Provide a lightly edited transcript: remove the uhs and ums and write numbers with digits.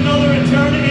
another eternity.